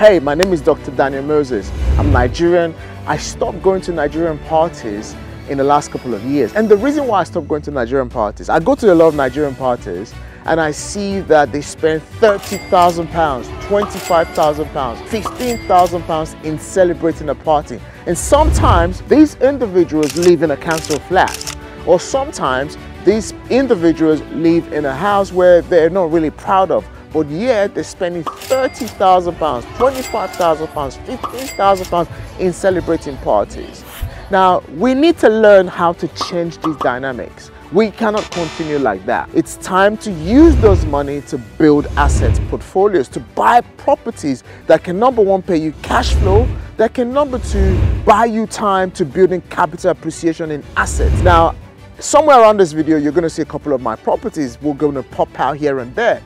Hey, my name is Dr. Daniel Moses. I'm Nigerian. I stopped going to Nigerian parties in the last couple of years. And the reason why I stopped going to Nigerian parties, I go to a lot of Nigerian parties and I see that they spend £30,000, £25,000, £15,000 in celebrating a party. And sometimes these individuals live in a council flat, or sometimes these individuals live in a house where they're not really proud of. But yet they're spending £30,000, £25,000, £15,000 in celebrating parties. Now, we need to learn how to change these dynamics. We cannot continue like that. It's time to use those money to build assets, portfolios, to buy properties that can, number one, pay you cash flow, that can, number two, buy you time to building capital appreciation in assets. Now, somewhere around this video, you're gonna see a couple of my properties. We're gonna pop out here and there.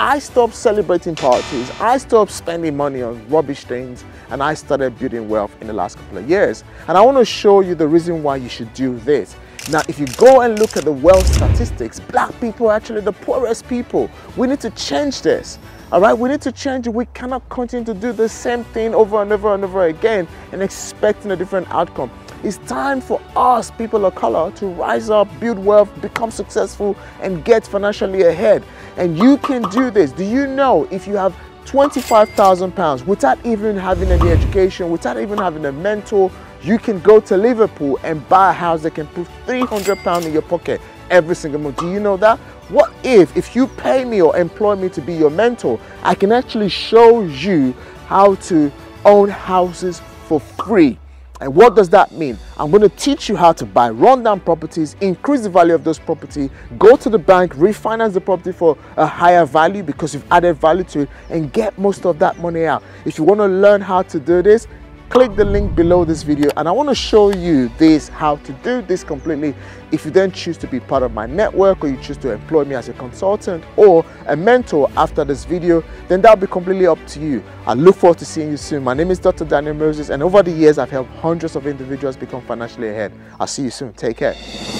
I stopped celebrating parties, I stopped spending money on rubbish things, and I started building wealth in the last couple of years. And I want to show you the reason why you should do this. Now, if you go and look at the wealth statistics, black people are actually the poorest people. We need to change this, all right? We need to change it. We cannot continue to do the same thing over and over and over again and expecting a different outcome. It's time for us, people of color, to rise up, build wealth, become successful, and get financially ahead. And you can do this. Do you know if you have £25,000 without even having any education, without even having a mentor, you can go to Liverpool and buy a house that can put £300 in your pocket every single month? Do you know that? What if you pay me or employ me to be your mentor, I can actually show you how to own houses for free. And what does that mean? I'm going to teach you how to buy rundown properties, increase the value of those properties, go to the bank, refinance the property for a higher value because you've added value to it, and get most of that money out. If you want to learn how to do this, click the link below this video, and I want to show you this, how to do this completely. If you then choose to be part of my network, or you choose to employ me as a consultant or a mentor after this video, then that'll be completely up to you. I look forward to seeing you soon. My name is Dr. Daniel Moses, and over the years I've helped hundreds of individuals become financially ahead. I'll see you soon. Take care.